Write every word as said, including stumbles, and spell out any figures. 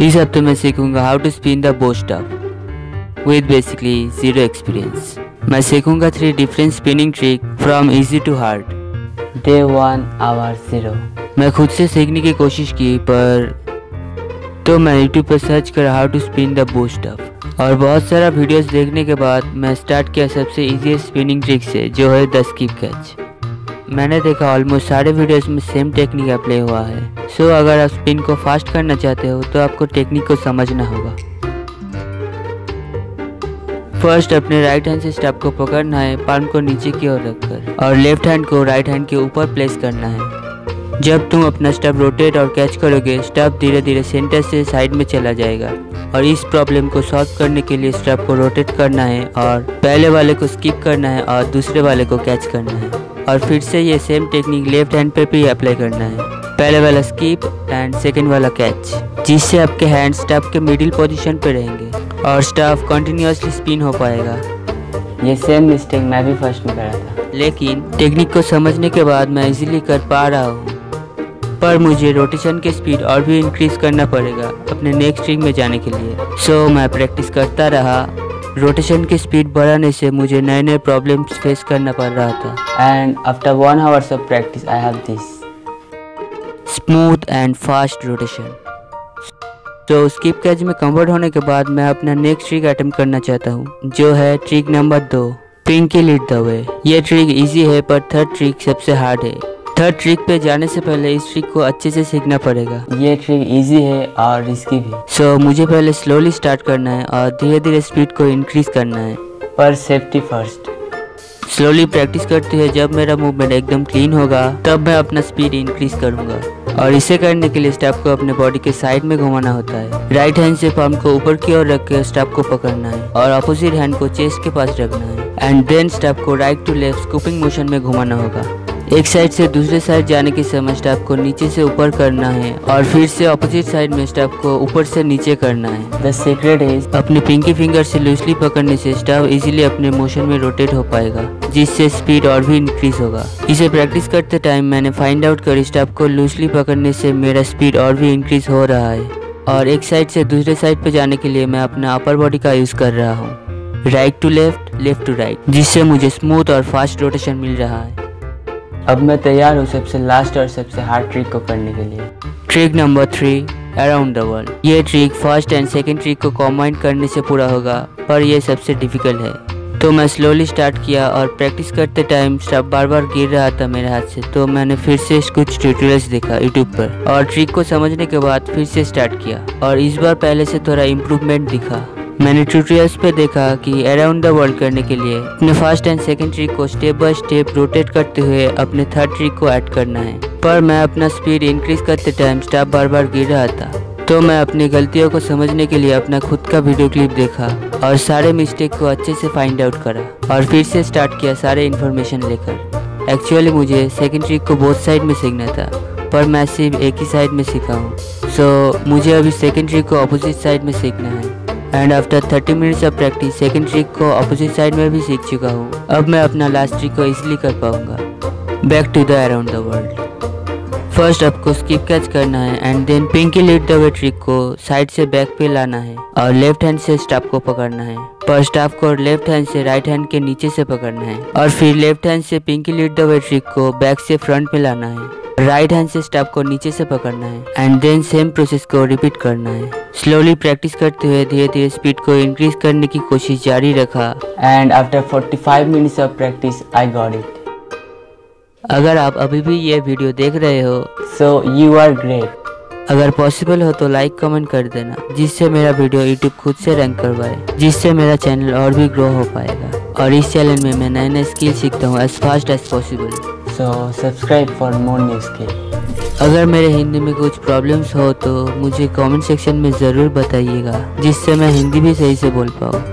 इस हफ्ते मैं सीखूंगा how to spin the bo staff with basically zero experience. मैं सीखूंगा three different spinning trick from easy to hard. Day one hour zero. मैं खुद से सीखने की कोशिश की पर तो मैं यूट्यूब पर सर्च कर how to spin the bo staff और बहुत सारा वीडियोस देखने के बाद मैं स्टार्ट किया सबसे ईजीएस्ट स्पिनिंग ट्रिक से जो है द स्किप कैच। मैंने देखा ऑलमोस्ट सारे वीडियोस में सेम टेक्निक अप्लाई हुआ है। सो अगर आप स्पिन को फास्ट करना चाहते हो तो आपको टेक्निक को समझना होगा। फर्स्ट अपने राइट हैंड से स्टंप को पकड़ना है, पाल्म को नीचे की ओर रखकर, और लेफ्ट हैंड को राइट हैंड के ऊपर प्लेस करना है। जब तुम अपना स्टंप रोटेट और कैच करोगे, स्टंप धीरे धीरे सेंटर से साइड में चला जाएगा। और इस प्रॉब्लम को सॉल्व करने के लिए स्टंप को रोटेट करना है और पहले वाले को स्किप करना है और दूसरे वाले को कैच करना है। और फिर से ये सेम टेक्निक लेफ्ट हैंड पे भी अप्लाई करना है, पहले वाला स्किप एंड सेकेंड वाला कैच, जिससे आपके हैंड स्टंप के मिडिल पोजीशन पे रहेंगे और स्टंप कंटिन्यूअसली स्पिन हो पाएगा। ये सेम मिस्टेक मैं भी फर्स्ट में कर रहा था, लेकिन टेक्निक को समझने के बाद मैं इजीली कर पा रहा हूँ। पर मुझे रोटेशन की स्पीड और भी इंक्रीज करना पड़ेगा अपने नेक्स्ट स्ट्रिंग में जाने के लिए। सो so, मैं प्रैक्टिस करता रहा। रोटेशन की स्पीड बढ़ाने से मुझे नए नए प्रॉब्लम्स फेस करना पड़ रहा था। And after one hours of practice I have this smooth and fast rotation. तो स्किप कैच में कन्वर्ट होने के बाद मैं अपना नेक्स्ट ट्रिक अटेम्प्ट करना चाहता हूँ, जो है ट्रिक नंबर दो, पिंकी लीड द वे। ये ट्रिक इजी है पर थर्ड ट्रिक सबसे हार्ड है। थर्ड ट्रिक पे जाने से पहले इस ट्रिक को अच्छे से सीखना पड़ेगा। ये ट्रिक इजी है और रिस्की भी। सो so, मुझे पहले स्लोली स्टार्ट करना है और धीरे धीरे स्पीड को इंक्रीज करना है, पर सेफ्टी फर्स्ट। स्लोली प्रैक्टिस करते हुए जब मेरा मूवमेंट एकदम क्लीन होगा तब मैं अपना स्पीड इंक्रीज करूंगा। और इसे करने के लिए स्टंप को अपने बॉडी के साइड में घुमाना होता है। राइट हैंड से पाल्म को ऊपर की ओर रख कर स्टंप को पकड़ना है और अपोजिट हैंड को चेस्ट के पास रखना है। एंड देन स्टंप को right to left scooping motion में घुमाना होगा। एक साइड से दूसरे साइड जाने के समय स्टंप को नीचे से ऊपर करना है और फिर से अपोजिट साइड में स्टंप को ऊपर से नीचे करना है। द सीक्रेट इज अपने पिंकी फिंगर से लूजली पकड़ने से स्टंप इजीली अपने मोशन में रोटेट हो पाएगा, जिससे स्पीड और भी इंक्रीज होगा। इसे प्रैक्टिस करते टाइम मैंने फाइंड आउट कर स्टंप को लूजली पकड़ने से मेरा स्पीड और भी इंक्रीज हो रहा है। और एक साइड से दूसरे साइड पे जाने के लिए मैं अपना अपर बॉडी का यूज कर रहा हूँ, right to left, left to right, जिससे मुझे स्मूथ और फास्ट रोटेशन मिल रहा है। अब मैं तैयार हूँ सबसे लास्ट और सबसे हार्ड ट्रिक को करने के लिए। Trick number three, around the world. ये trick first and second trick को कॉम्बाइन करने से पूरा होगा, पर यह सबसे डिफिकल्ट है। तो मैं स्लोली स्टार्ट किया और प्रैक्टिस करते टाइम स्टंप बार बार गिर रहा था मेरे हाथ से। तो मैंने फिर से कुछ ट्यूटोरियल्स देखा यूट्यूब पर और ट्रिक को समझने के बाद फिर से स्टार्ट किया और इस बार पहले से थोड़ा इम्प्रूवमेंट दिखा। मैंने ट्यूटोरियल्स पे देखा कि अराउंड द वर्ल्ड करने के लिए अपने फर्स्ट एंड सेकंड ट्रिक को स्टेप बाय स्टेप रोटेट करते हुए अपने थर्ड ट्रिक को ऐड करना है। पर मैं अपना स्पीड इंक्रीज करते टाइम स्टंप बार बार गिर रहा था। तो मैं अपनी गलतियों को समझने के लिए अपना खुद का वीडियो क्लिप देखा और सारे मिस्टेक को अच्छे से फाइंड आउट करा और फिर से स्टार्ट किया सारे इन्फॉर्मेशन लेकर। एक्चुअली मुझे सेकेंड ट्रिक को बोथ साइड में सीखना था, पर मैं सिर्फ एक ही साइड में सीखा हूँ। सो मुझे अभी सेकेंड ट्रिक को अपोजिट साइड में सीखना है। And after thirty minutes of practice second trick को अपोजिट साइड में भी सीख चुका हूँ। अब मैं अपना लास्ट ट्रिक को इजीली कर पाऊंगा। Back to the around the world. First आपको स्किप कैच करना है and then pinky lead the way trick को साइड से बैक पे लाना है और लेफ्ट हैंड से स्टंप को पकड़ना है, पर स्टंप को लेफ्ट हैंड से राइट हैंड के नीचे से पकड़ना है। और फिर लेफ्ट हैंड से pinky lead the way trick को बैक से फ्रंट पे लाना है, राइट हैंड से स्टंप को नीचे से पकड़ना है एंड देन सेम प्रोसेस को रिपीट करना है। स्लोली प्रैक्टिस करते हुए धीरे धीरे स्पीड को इंक्रीज करने की कोशिश जारी रखा। And after forty five minutes of practice I got it. अगर आप अभी भी ये वीडियो देख रहे हो सो यू आर ग्रेट। अगर पॉसिबल हो तो लाइक कमेंट कर देना, जिससे मेरा वीडियो यूट्यूब खुद से रैंक करवाए, जिससे मेरा चैनल और भी ग्रो हो पाएगा। और इस चैनल में मैं नए नए स्किल सीखता हूँ as fast as possible. So subscribe for more new skill. अगर मेरे हिंदी में कुछ प्रॉब्लम्स हो तो मुझे कमेंट सेक्शन में ज़रूर बताइएगा, जिससे मैं हिंदी भी सही से बोल पाऊँ।